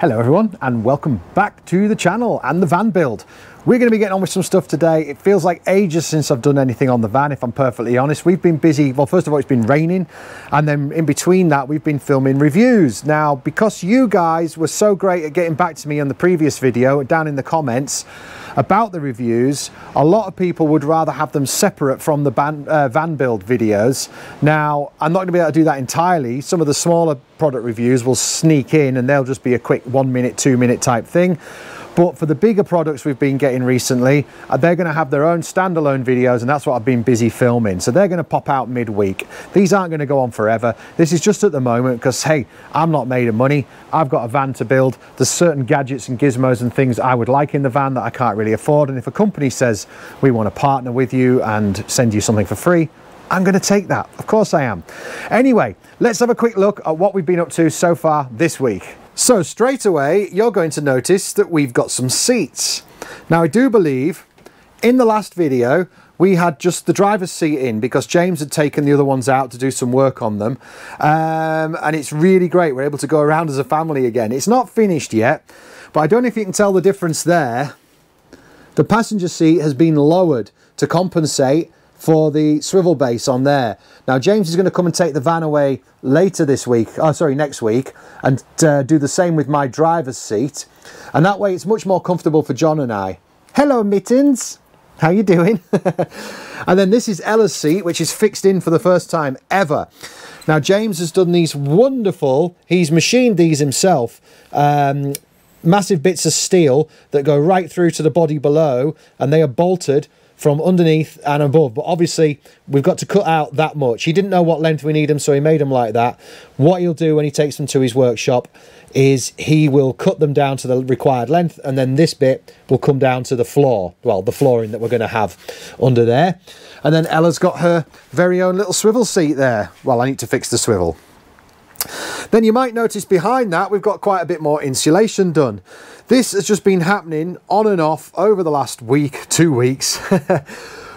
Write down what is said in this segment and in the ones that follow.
Hello everyone and welcome back to the channel and the van build. We're going to be getting on with some stuff today. It feels like ages since I've done anything on the van, if I'm perfectly honest. We've been busy. Well, first of all, it's been raining, and then in between that we've been filming reviews. Now, because you guys were so great at getting back to me on the previous video down in the comments about the reviews, a lot of people would rather have them separate from the van build videos. Now, I'm not going to be able to do that entirely. Some of the smaller product reviews will sneak in and they'll just be a quick 1 minute, 2 minute type thing. But for the bigger products we've been getting recently, they're going to have their own standalone videos, and that's what I've been busy filming. So they're going to pop out midweek. These aren't going to go on forever. This is just at the moment because, hey, I'm not made of money. I've got a van to build. There's certain gadgets and gizmos and things I would like in the van that I can't really afford. And if a company says, we want to partner with you and send you something for free, I'm going to take that. Of course I am. Anyway, let's have a quick look at what we've been up to so far this week. So straight away, you're going to notice that we've got some seats. Now, I do believe in the last video, we had just the driver's seat in because James had taken the other ones out to do some work on them. And it's really great. We're able to go around as a family again. It's not finished yet, but I don't know if you can tell the difference there. The passenger seat has been lowered to compensate for the swivel base on there. Now, James is going to come and take the van away later this week, next week, and do the same with my driver's seat. And that way it's much more comfortable for John and I. Hello, Mittens. How you doing? And then this is Ella's seat, which is fixed in for the first time ever. Now, James has done these wonderful, he's machined these himself, massive bits of steel that go right through to the body below, and they are bolted from underneath and above, but obviously we've got to cut out that much. He didn't know what length we need them, so he made them like that. What he'll do when he takes them to his workshop is he will cut them down to the required length, and then this bit will come down to the floor, well, the flooring that we're going to have under there. And then Ella's got her very own little swivel seat there. Well, I need to fix the swivel. Then you might notice behind that we've got quite a bit more insulation done. This has just been happening on and off over the last week, 2 weeks.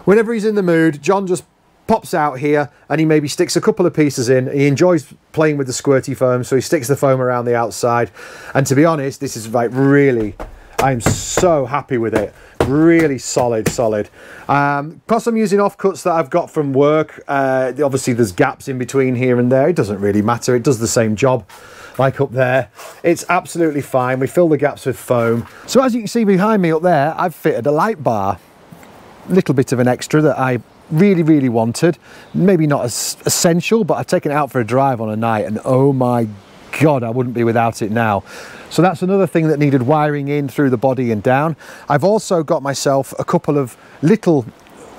Whenever he's in the mood, John just pops out here and he maybe sticks a couple of pieces in. He enjoys playing with the squirty foam, so he sticks the foam around the outside. And to be honest, this is like really, I'm so happy with it. Really solid. Plus I'm using offcuts that I've got from work. Obviously there's gaps in between here and there. It doesn't really matter. It does the same job like up there. It's absolutely fine. We fill the gaps with foam. So as you can see behind me up there, I've fitted a light bar. Little bit of an extra that I really wanted. Maybe not as essential, but I've taken it out for a drive on a night and oh my God, I wouldn't be without it now. So that's another thing that needed wiring in through the body and down. I've also got myself a couple of little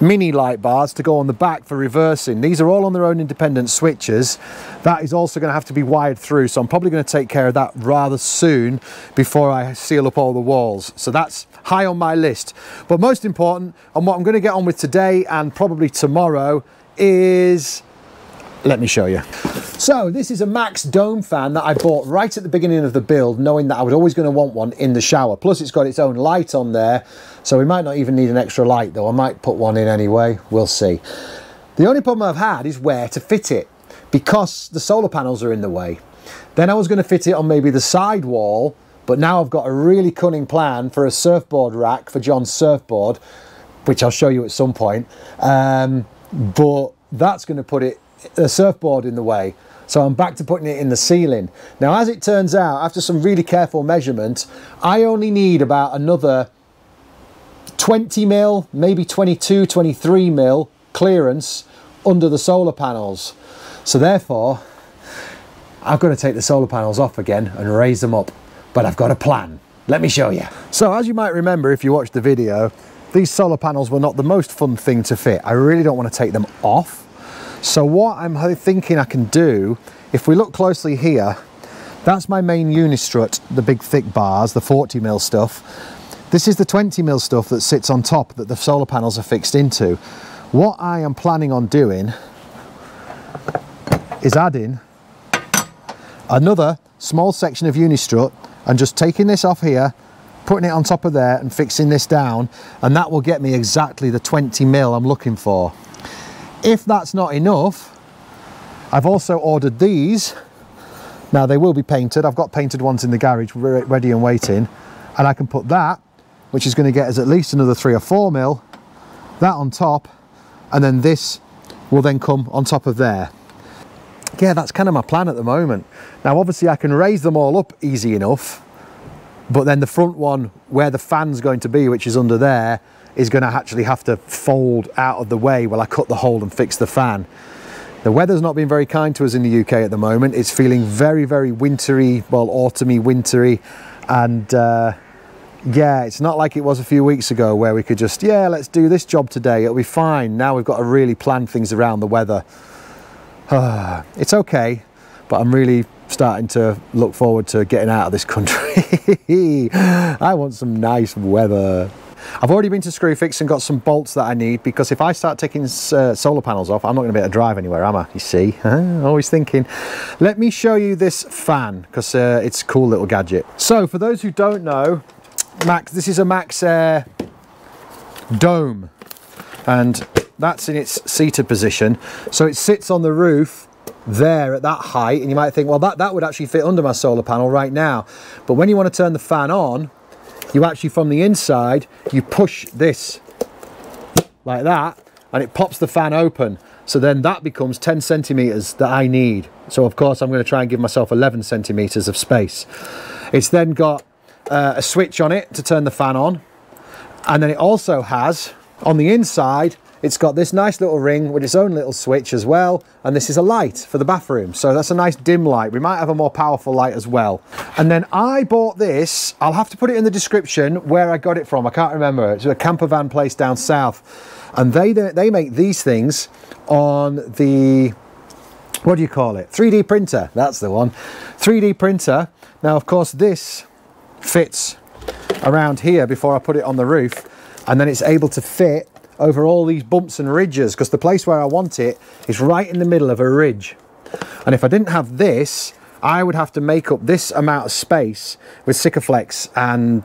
mini light bars to go on the back for reversing. These are all on their own independent switches. That is also going to have to be wired through, so I'm probably going to take care of that rather soon before I seal up all the walls. So that's high on my list. But most important, and what I'm going to get on with today and probably tomorrow is... Let me show you. So this is a Maxx Dome fan that I bought right at the beginning of the build, knowing that I was always going to want one in the shower. Plus it's got its own light on there, so we might not even need an extra light though. I might put one in anyway, we'll see. The only problem I've had is where to fit it, because the solar panels are in the way. Then I was going to fit it on maybe the side wall, but now I've got a really cunning plan for a surfboard rack for John's surfboard, which I'll show you at some point, but that's going to put it a surfboard in the way, so I'm back to putting it in the ceiling. Now, as it turns out, after some really careful measurement, I only need about another 20 mil, maybe 22 23 mil clearance under the solar panels, so therefore I've got to take the solar panels off again and raise them up. But I've got a plan, let me show you. So as you might remember if you watched the video, these solar panels were not the most fun thing to fit. I really don't want to take them off. So what I'm thinking I can do, if we look closely here, that's my main Unistrut, the big thick bars, the 40 mil stuff. This is the 20 mil stuff that sits on top that the solar panels are fixed into. What I am planning on doing is adding another small section of Unistrut and just taking this off here, putting it on top of there and fixing this down, and that will get me exactly the 20 mil I'm looking for. If that's not enough, I've also ordered these Now they will be painted. I've got painted ones in the garage ready and waiting, and I can put that, which is going to get us at least another 3 or 4 mil, that on top, and then this will then come on top of there. Yeah, that's kind of my plan at the moment. Now obviously I can raise them all up easy enough, but then the front one where the fan's going to be, which is under there, is going to actually have to fold out of the way while I cut the hole and fix the fan. The weather's not been very kind to us in the UK at the moment. It's feeling very, very wintry, well, autumny, wintry, and yeah, it's not like it was a few weeks ago where we could just, yeah, let's do this job today, it'll be fine. Now we've got to really plan things around the weather. It's okay, but I'm really starting to look forward to getting out of this country. I want some nice weather. I've already been to Screwfix and got some bolts that I need, because if I start taking solar panels off, I'm not going to be able to drive anywhere, am I? You see, always thinking. Let me show you this fan, because it's a cool little gadget. So for those who don't know, this is a Maxxair Dome, and that's in its seated position. So it sits on the roof there at that height, and you might think, well, that would actually fit under my solar panel right now. But when you want to turn the fan on, you actually, from the inside, you push this like that, and it pops the fan open. So then that becomes 10 centimeters that I need. So of course I'm going to try and give myself 11 centimeters of space. It's then got a switch on it to turn the fan on, and then it also has, on the inside, it's got this nice little ring with its own little switch as well, and this is a light for the bathroom. So that's a nice dim light. We might have a more powerful light as well. And then I bought this. I'll have to put it in the description where I got it from. I can't remember. It's a camper van place down south. And they make these things on the, what do you call it? 3D printer. That's the one. 3D printer. Now, of course, this fits around here before I put it on the roof. And then it's able to fit over all these bumps and ridges, because the place where I want it is right in the middle of a ridge. And if I didn't have this, I would have to make up this amount of space with Sikaflex and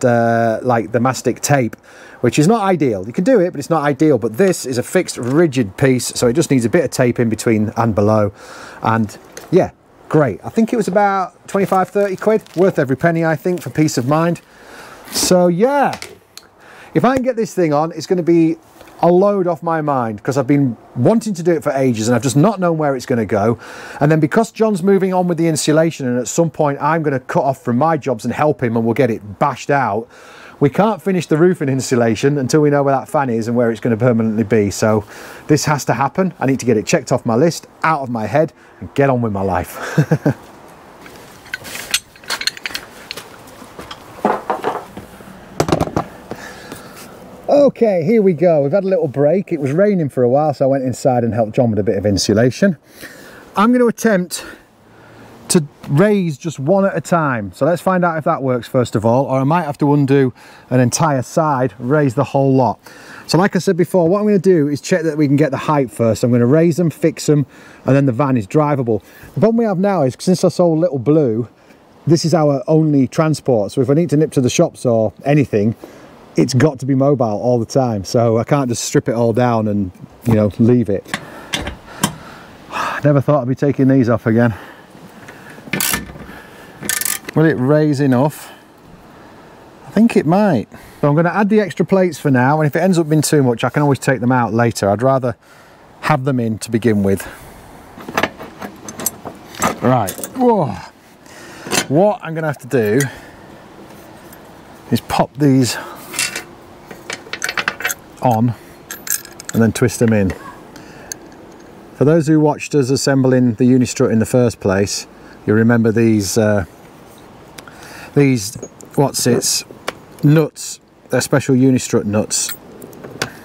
like the mastic tape, which is not ideal. You can do it, but it's not ideal. But this is a fixed, rigid piece, so it just needs a bit of tape in between and below. And yeah, great. I think it was about 25, 30 quid, worth every penny, I think, for peace of mind. So yeah, if I can get this thing on, it's going to be a load off my mind, because I've been wanting to do it for ages and I've just not known where it's going to go. And then because John's moving on with the insulation, and at some point I'm going to cut off from my jobs and help him, and we'll get it bashed out. We can't finish the roofing insulation until we know where that fan is and where it's going to permanently be. So this has to happen. I need to get it checked off my list, out of my head, and get on with my life. Okay, here we go. We've had a little break. It was raining for a while, so I went inside and helped John with a bit of insulation. I'm going to attempt to raise just one at a time. So let's find out if that works first of all, or I might have to undo an entire side, raise the whole lot. So like I said before, what I'm going to do is check that we can get the height first. I'm going to raise them, fix them, and then the van is drivable. The problem we have now is, since I sold Little Blue, this is our only transport. So if I need to nip to the shops or anything, it's got to be mobile all the time, so I can't just strip it all down and, you know, leave it. Never thought I'd be taking these off again. Will it raise enough? I think it might. So I'm going to add the extra plates for now, and if it ends up being too much, I can always take them out later. I'd rather have them in to begin with. Right. Whoa. What I'm going to have to do is pop these on and then twist them in. For those who watched us assembling the Unistrut in the first place, you remember these nuts. They're special Unistrut nuts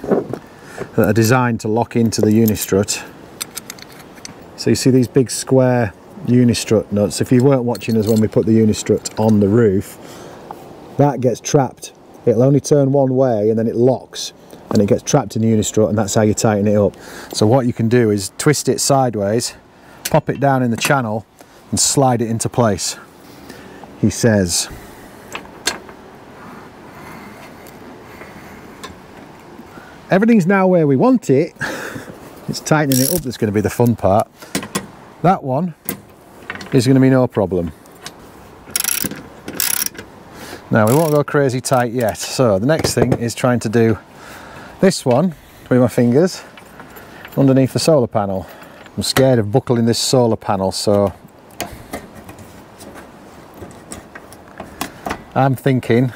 that are designed to lock into the Unistrut. So you see these big square Unistrut nuts. If you weren't watching us when we put the Unistrut on the roof, that gets trapped. It'll only turn one way and then it locks, and it gets trapped in the Unistrut, and that's how you tighten it up. So what you can do is twist it sideways, pop it down in the channel, and slide it into place, he says. Everything's now where we want it. It's tightening it up that's going to be the fun part. That one is going to be no problem. Now we won't go crazy tight yet, so the next thing is trying to do this one with my fingers underneath the solar panel. I'm scared of buckling this solar panel, so I'm thinking,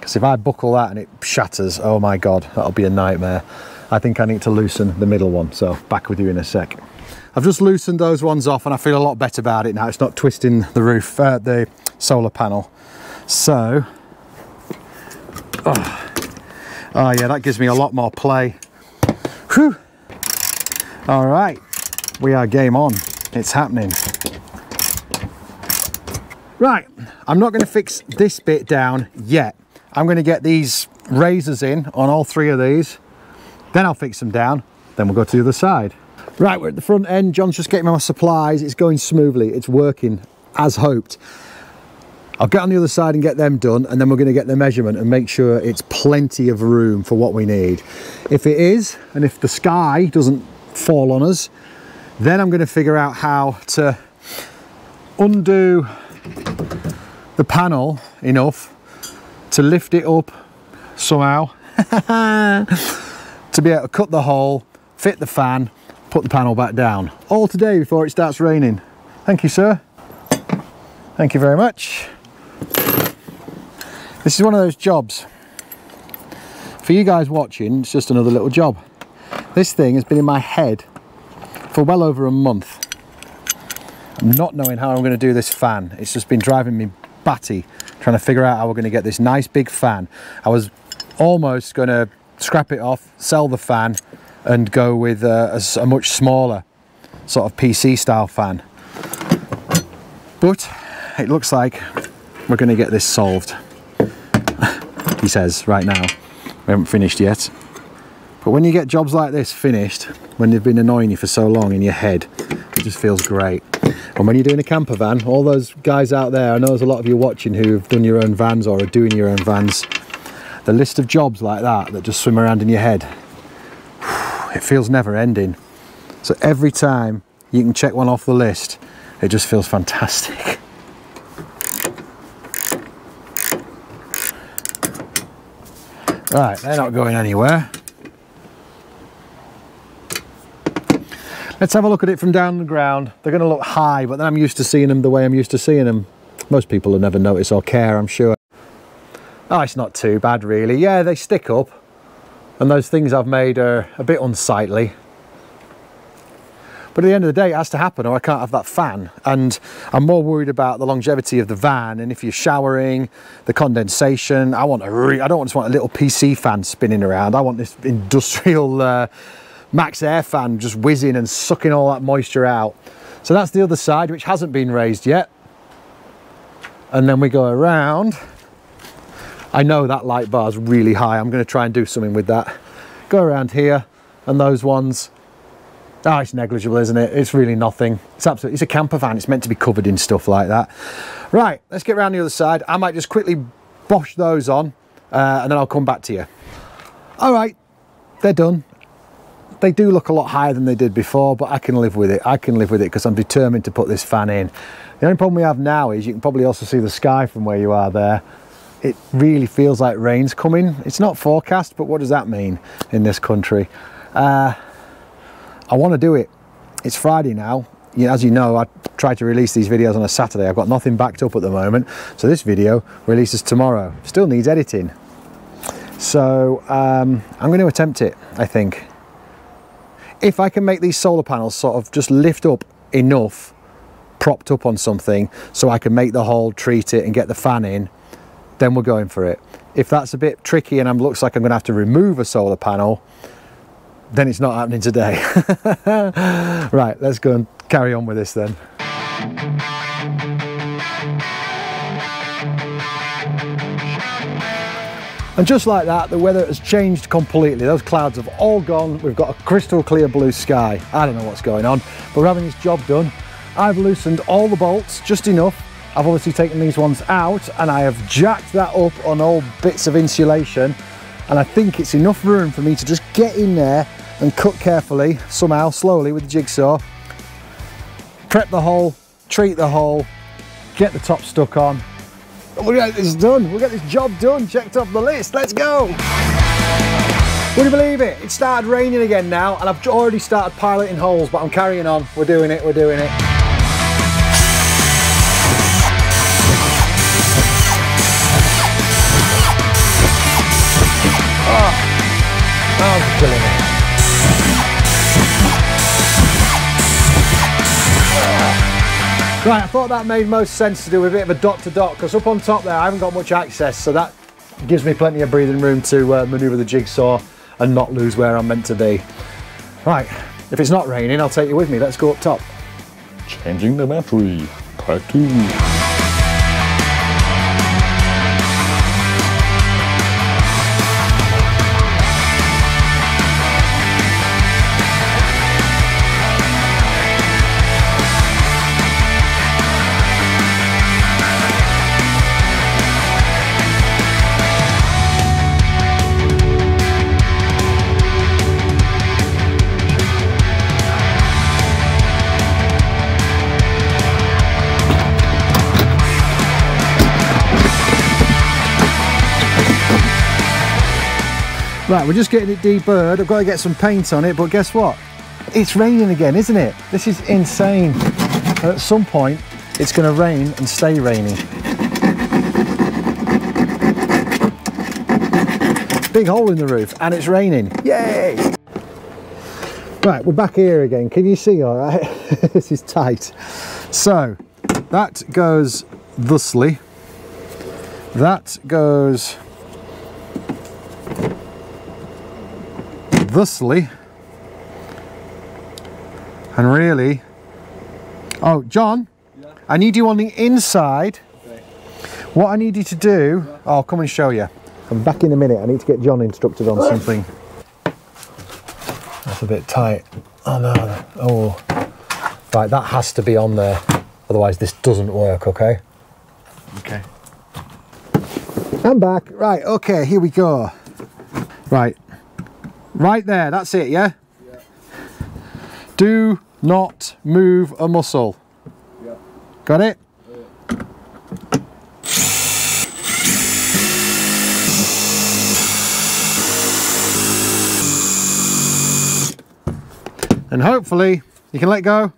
because if I buckle that and it shatters, oh my god, that'll be a nightmare. I think I need to loosen the middle one, so back with you in a sec. I've just loosened those ones off and I feel a lot better about it now. It's not twisting the roof, the solar panel. So, oh yeah, that gives me a lot more play. Whew. All right, we are game on. It's happening. Right, I'm not going to fix this bit down yet. I'm going to get these razors in on all three of these. Then I'll fix them down. Then we'll go to the other side. Right, we're at the front end. John's just getting me my supplies. It's going smoothly. It's working as hoped. I'll get on the other side and get them done, and then we're going to get the measurement and make sure it's plenty of room for what we need. If it is, and if the sky doesn't fall on us, then I'm going to figure out how to undo the panel enough to lift it up somehow to be able to cut the hole, fit the fan, put the panel back down. All today before it starts raining. Thank you, sir. Thank you very much. This is one of those jobs. For you guys watching, it's just another little job. This thing has been in my head for well over a month. I'm not knowing how I'm going to do this fan. It's just been driving me batty, trying to figure out how we're going to get this nice big fan. I was almost going to scrap it off, sell the fan, and go with a much smaller sort of PC style fan. But it looks like we're going to get this solved. He says right now, we haven't finished yet. But when you get jobs like this finished, when they've been annoying you for so long in your head, it just feels great. And when you're doing a camper van, all those guys out there, I know there's a lot of you watching who've done your own vans or are doing your own vans, the list of jobs like that that just swim around in your head, it feels never ending. So every time you can check one off the list, it just feels fantastic. Right, they're not going anywhere. Let's have a look at it from down the ground. They're going to look high, but then I'm used to seeing them the way I'm used to seeing them. Most people will never notice or care, I'm sure. Oh, it's not too bad, really. Yeah, they stick up. And those things I've made are a bit unsightly. But at the end of the day, it has to happen or I can't have that fan. And I'm more worried about the longevity of the van, and if you're showering, the condensation. I don't just want a little PC fan spinning around. I want this industrial Maxxair fan just whizzing and sucking all that moisture out. So that's the other side, which hasn't been raised yet. And then we go around. I know that light bar's really high. I'm going to try and do something with that. Go around here and those ones. Ah, it's negligible, isn't it? It's really nothing. It's a camper van. It's meant to be covered in stuff like that. Right, let's get around the other side. I might just quickly bosh those on and then I'll come back to you. All right, they're done. They do look a lot higher than they did before, but I can live with it. I can live with it because I'm determined to put this fan in. The only problem we have now is you can probably also see the sky from where you are there. It really feels like rain's coming. It's not forecast, but what does that mean in this country? I want to do it. It's Friday now. As you know, I try to release these videos on a Saturday. I've got nothing backed up at the moment. So this video releases tomorrow. Still needs editing. So I'm going to attempt it, I think. If I can make these solar panels sort of just lift up enough, propped up on something, so I can make the hole, treat it and get the fan in, then we're going for it. If that's a bit tricky and looks like I'm going to have to remove a solar panel, then it's not happening today. Right, let's go and carry on with this then. And just like that, the weather has changed completely. Those clouds have all gone. We've got a crystal clear blue sky. I don't know what's going on, but we're having this job done. I've loosened all the bolts just enough. I've obviously taken these ones out and I have jacked that up on all bits of insulation. And I think it's enough room for me to just get in there and cut carefully, somehow, slowly with the jigsaw. Prep the hole, treat the hole, get the top stuck on, And we got this done. We got this job done. Checked off the list. Let's go. Would you believe it? It started raining again now, and I've already started piloting holes, but I'm carrying on. We're doing it. We're doing it. I'm killing it. Right, I thought that made most sense to do with a bit of a dot-to-dot, because up on top there I haven't got much access, so that gives me plenty of breathing room to manoeuvre the jigsaw and not lose where I'm meant to be. Right, if it's not raining, I'll take you with me. Let's go up top. Changing the battery, part 2. Right, we're just getting it deburred. I've got to get some paint on it, but guess what? It's raining again, isn't it? This is insane. At some point, it's going to rain and stay rainy. Big hole in the roof, and it's raining. Yay! Right, we're back here again. Can you see all right? This is tight. So, that goes thusly. That goes thusly, and really, oh John, yeah. I need you on the inside. Okay. What I need you to do, yeah. I'll come and show you. I'm back in a minute, I need to get John instructed on something. That's a bit tight, oh no, oh. Right, that has to be on there, otherwise this doesn't work, okay? Okay. I'm back, right, okay, here we go. Right. Right there, that's it, yeah? Yeah. Do not move a muscle. Yeah. Got it? Yeah. And hopefully, you can let go.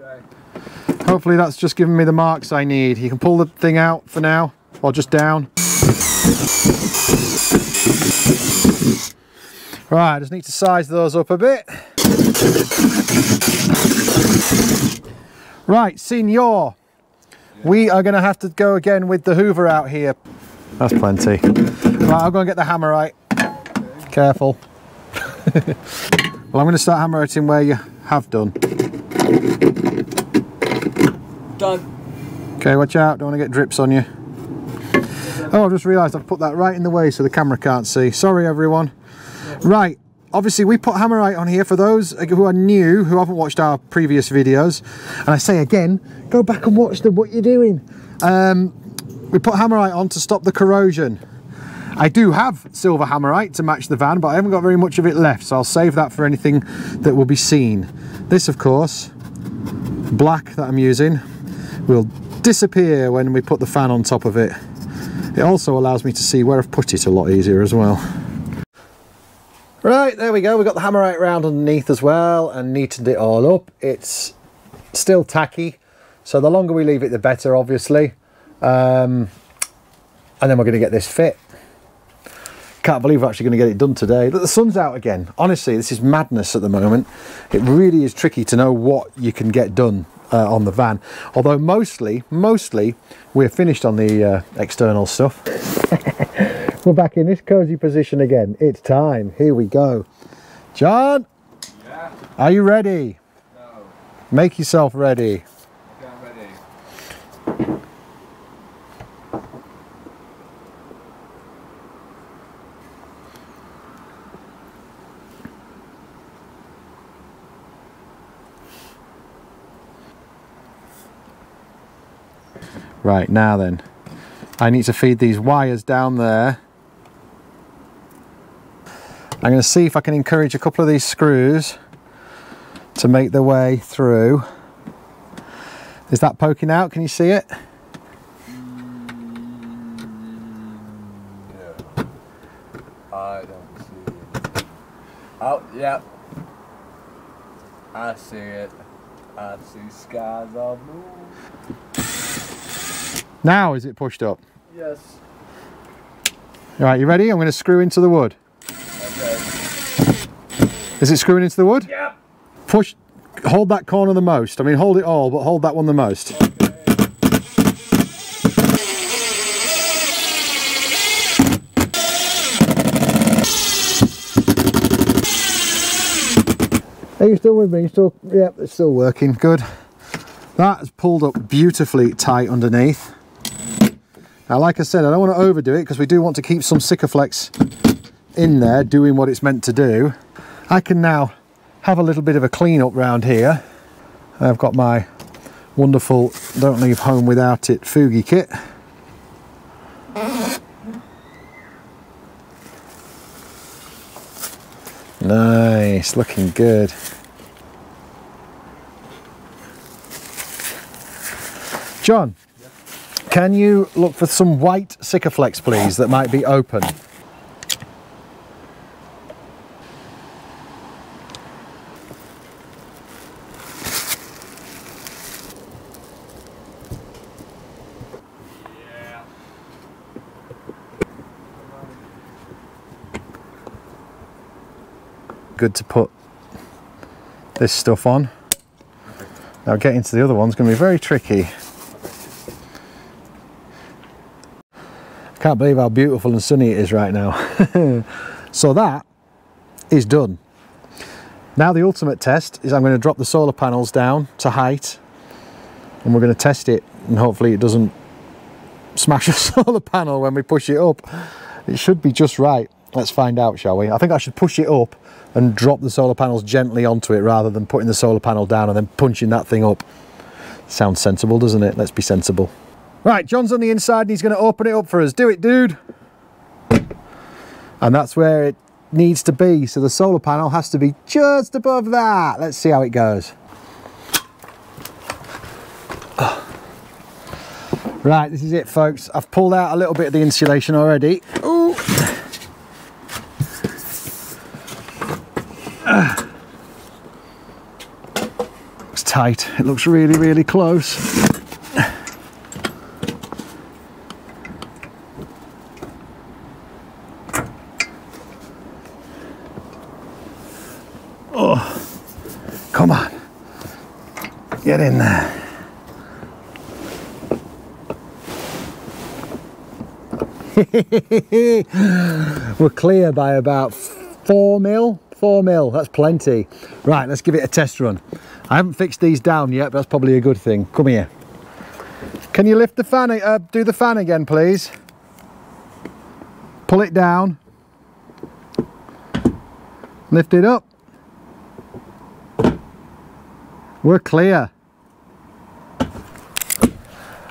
Okay. Hopefully that's just giving me the marks I need. You can pull the thing out for now, or just down. Right, I just need to size those up a bit. Right, senor, we are going to have to go again with the hoover out here. That's plenty. Right, I'll go and get the hammer right. Okay. Careful. Well, I'm going to start hammer it in where you have done. Done. Okay, watch out, don't want to get drips on you. Oh, I just realised I've put that right in the way so the camera can't see. Sorry, everyone. Right, obviously we put Hammerite on here for those who are new, who haven't watched our previous videos, and I say again, go back and watch them, what you're doing. We put Hammerite on to stop the corrosion. I do have silver Hammerite to match the van, but I haven't got very much of it left, so I'll save that for anything that will be seen. This, of course, black that I'm using, will disappear when we put the fan on top of it. It also allows me to see where I've put it a lot easier as well. Right, there we go, we've got the Hammerite round underneath as well and neatened it all up. It's still tacky, so the longer we leave it the better, obviously. And then we're going to get this fit. Can't believe we're actually going to get it done today. Look, the sun's out again. Honestly, this is madness at the moment. It really is tricky to know what you can get done on the van. Although mostly, we're finished on the external stuff. We're back in this cozy position again. It's time. Here we go. John, yeah. Are you ready? No. Make yourself ready. Okay, I'm ready. Right, now then. I need to feed these wires down there. I'm going to see if I can encourage a couple of these screws to make their way through. Is that poking out? Can you see it? I don't see it. Oh, yep. Yeah. I see it. I see skies all blue. Now is it pushed up? Yes. Alright, you ready? I'm going to screw into the wood. Okay. Is it screwing into the wood? Yep. Push, hold that corner the most. I mean, hold it all, but hold that one the most. Okay. Are you still with me? Still, yep, it's still working. Good. That's pulled up beautifully tight underneath. Now, like I said, I don't want to overdo it because we do want to keep some Sikaflex in there doing what it's meant to do. I can now have a little bit of a clean up round here. I've got my wonderful Don't Leave Home Without It Fugi kit. Nice, looking good. John, yeah. Can you look for some white Sikaflex, please, that might be open? Good to put this stuff on. Now getting to the other one's going to be very tricky. I can't believe how beautiful and sunny it is right now. So that is done. Now the ultimate test is I'm going to drop the solar panels down to height and we're going to test it and hopefully it doesn't smash a solar panel when we push it up. It should be just right. Let's find out, shall we? I think I should push it up and drop the solar panels gently onto it rather than putting the solar panel down and then punching that thing up. Sounds sensible, doesn't it? Let's be sensible. Right, John's on the inside and he's going to open it up for us. Do it, dude. And that's where it needs to be. So the solar panel has to be just above that. Let's see how it goes. Right, this is it, folks. I've pulled out a little bit of the insulation already. Ooh. It's tight. It looks really, really close. Oh, come on. Get in there. We're clear by about 4 mil. 4 mil, that's plenty. Right, let's give it a test run. I haven't fixed these down yet, but that's probably a good thing. Come here. Can you lift the fan, do the fan again, please? Pull it down. Lift it up. We're clear.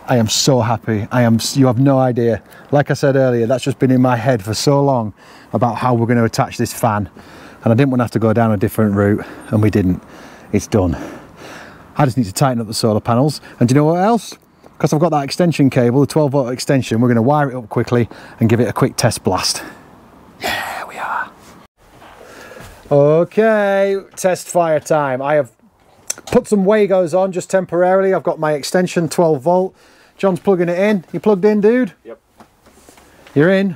I am so happy. You have no idea. Like I said earlier, that's just been in my head for so long about how we're going to attach this fan. And I didn't want to have to go down a different route, and we didn't. It's done. I just need to tighten up the solar panels. And do you know what else? Because I've got that extension cable, the 12 volt extension, we're going to wire it up quickly and give it a quick test blast. Yeah, we are. Okay, test fire time. I have put some Wagos on just temporarily. I've got my extension 12 volt. John's plugging it in. You plugged in, dude? Yep. You're in?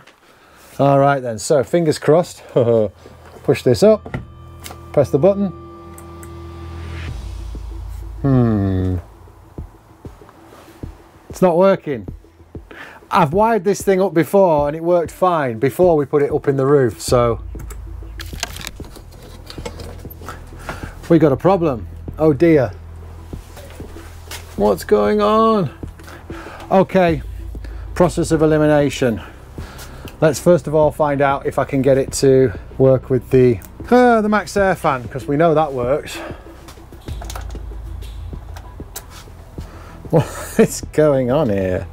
All right then, so fingers crossed. Push this up, press the button. It's not working. I've wired this thing up before and it worked fine before we put it up in the roof, so we got a problem. Oh dear. What's going on? Okay, process of elimination. Let's first of all find out if I can get it to work with the Maxxair fan, because we know that works. What's going on here?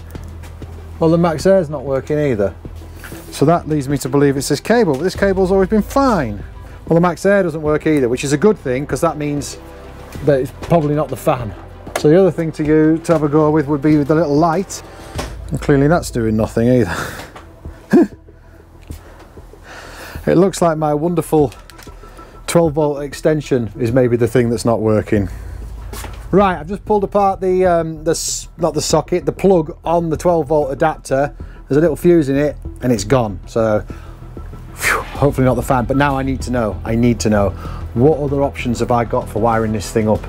Well, the Maxxair's not working either. So that leads me to believe it's this cable, but this cable's always been fine. Well, the Maxxair doesn't work either, which is a good thing, because that means that it's probably not the fan. So the other thing to have a go with would be with the little light. And clearly that's doing nothing either. It looks like my wonderful 12-volt extension is maybe the thing that's not working. Right, I've just pulled apart the plug on the 12-volt adapter. There's a little fuse in it and it's gone. So, phew, hopefully not the fan. But now I need to know, what other options have I got for wiring this thing up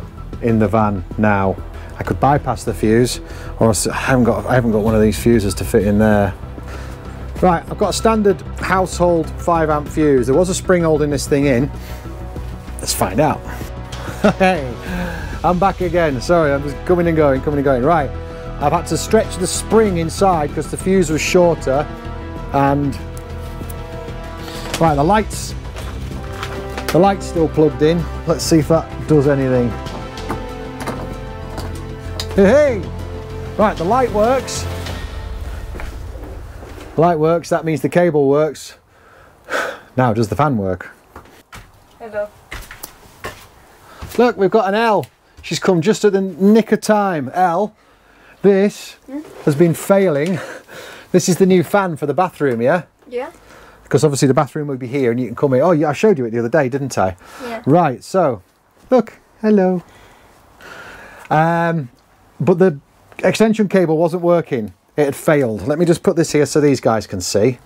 in the van now? I could bypass the fuse, or I haven't got one of these fuses to fit in there. Right, I've got a standard household 5-amp fuse. There was a spring holding this thing in. Let's find out. Hey, I'm back again. Sorry, I'm just coming and going, Right, I've had to stretch the spring inside because the fuse was shorter. And right, the light's still plugged in. Let's see if that does anything. Hey, right, the light works. Light works, that means the cable works. Now, does the fan work? Hello. Look, we've got an L. She's come just at the nick of time. L, this has been failing. This is the new fan for the bathroom, yeah? Yeah. Because obviously the bathroom will be here and you can come here. Oh, yeah, I showed you it the other day, didn't I? Yeah. Right, so, look, hello. But the extension cable wasn't working. It had failed. Let me just put this here so these guys can see.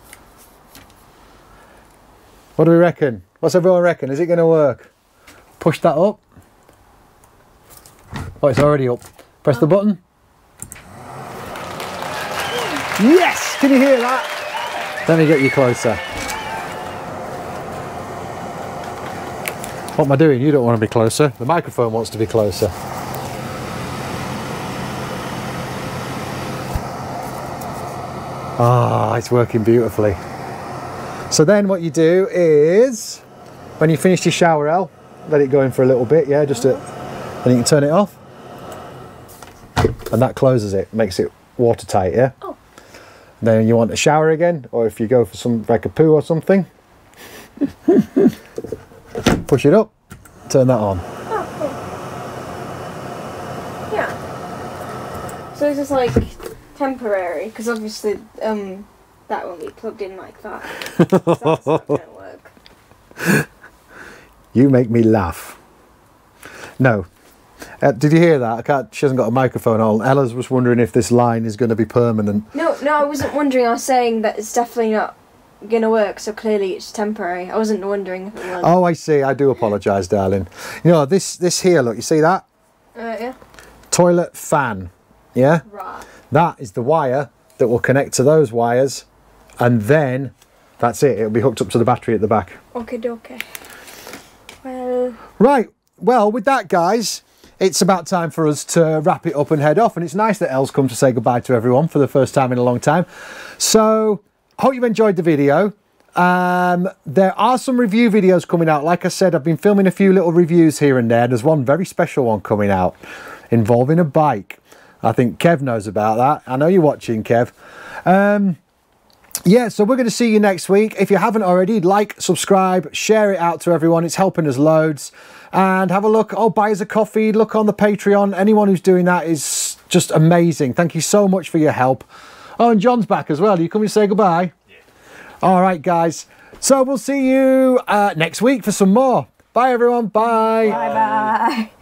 What do we reckon? What's everyone reckon? Is it going to work? Push that up. Oh, it's already up. Press the button. Yes! Can you hear that? Let me get you closer. What am I doing? You don't want to be closer. The microphone wants to be closer. Ah, it's working beautifully. So then what you do is, when you finish your shower, Elle, let it go in for a little bit, yeah, just to, then you can turn it off. And that closes it, makes it watertight, yeah? Oh. Then you want to shower again, or if you go for some, like a poo or something, push it up, turn that on. Oh, cool. Yeah. So this is like temporary, because obviously that won't be plugged in like that. That's not going to work. You make me laugh. No. Did you hear that? I can't, she hasn't got a microphone on. Ella's was wondering if this line is going to be permanent. No, no, I wasn't wondering. I was saying that it's definitely not going to work, so clearly it's temporary. I wasn't wondering if it was. Oh, I see. I do apologise, darling. You know, this here, look, you see that? Yeah. Toilet fan. Yeah? Right. That is the wire that will connect to those wires, and then that's it. It'll be hooked up to the battery at the back. Okay, dokie. Well. Right. Well, with that, guys, it's about time for us to wrap it up and head off. And it's nice that Elle's come to say goodbye to everyone for the first time in a long time. So, hope you've enjoyed the video. There are some review videos coming out. Like I said, I've been filming a few little reviews here and there. There's one very special one coming out involving a bike. I think Kev knows about that. I know you're watching, Kev. Yeah, so we're going to see you next week. If you haven't already, like, subscribe, share it out to everyone. It's helping us loads. And have a look. Oh, buy us a coffee. Look on the Patreon. Anyone who's doing that is just amazing. Thank you so much for your help. Oh, and John's back as well. Are you coming to say goodbye? Yeah. All right, guys. So we'll see you next week for some more. Bye, everyone. Bye. Bye-bye.